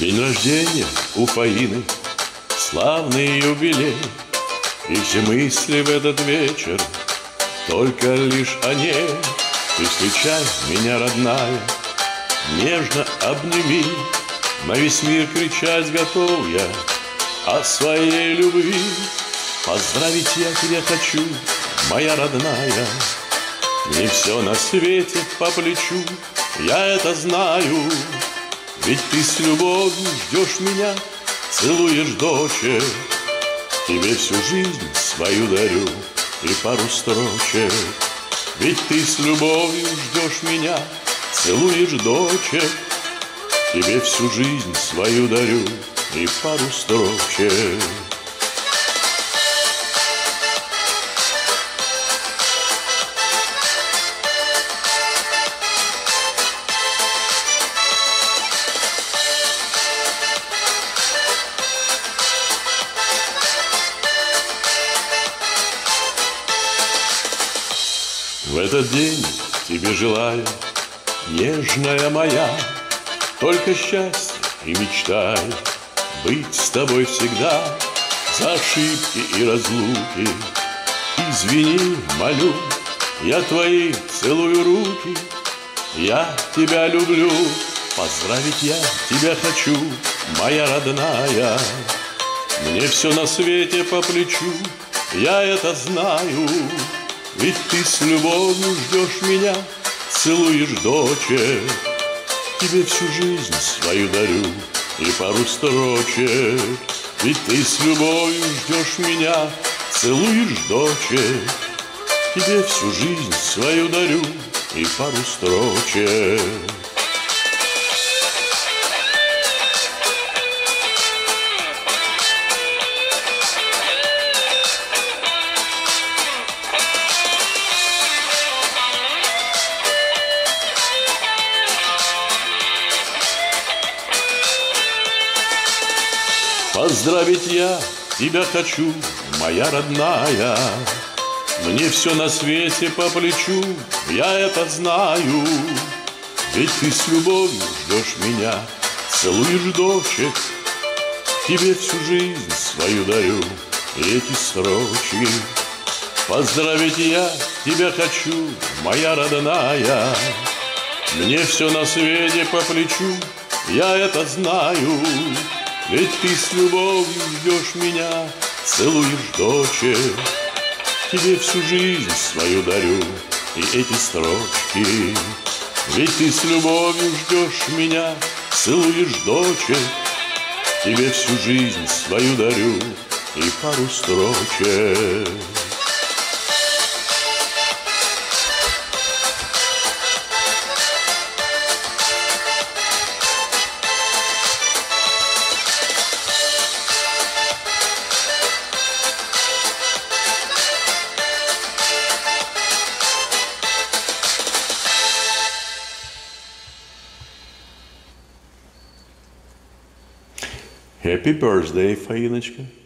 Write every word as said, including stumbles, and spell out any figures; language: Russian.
День рождения у Фаины, славный юбилей, и все мысли в этот вечер только лишь о ней. Ты встречай меня, родная, нежно обними, на весь мир кричать готов я о своей любви. Поздравить я тебя хочу, моя родная, мне все на свете по плечу, я это знаю. Ведь ты с любовью ждешь меня, целуешь дочек, тебе всю жизнь свою дарю и пару строчек. Ведь ты с любовью ждешь меня, целуешь дочек, тебе всю жизнь свою дарю и пару строчек. В этот день тебе желаю, нежная моя, только счастья и мечтай быть с тобой всегда. За ошибки и разлуки извини, молю, я твои целую руки, я тебя люблю. Поздравить я тебя хочу, моя родная, мне все на свете по плечу, я это знаю. Ведь ты с любовью ждешь меня, целуешь дочек, тебе всю жизнь свою дарю и пару строчек. Ведь ты с любовью ждешь меня, целуешь дочек, тебе всю жизнь свою дарю и пару строчек. Поздравить я тебя хочу, моя родная, мне все на свете по плечу, я это знаю. Ведь ты с любовью ждешь меня, целуешь дочек, тебе всю жизнь свою дарю эти строчки. Поздравить я тебя хочу, моя родная, мне все на свете по плечу, я это знаю. Ведь ты с любовью ждешь меня, целуешь дочек, тебе всю жизнь свою дарю и эти строчки. Ведь ты с любовью ждешь меня, целуешь дочек, тебе всю жизнь свою дарю и пару строчек. Happy birthday, Fainочка.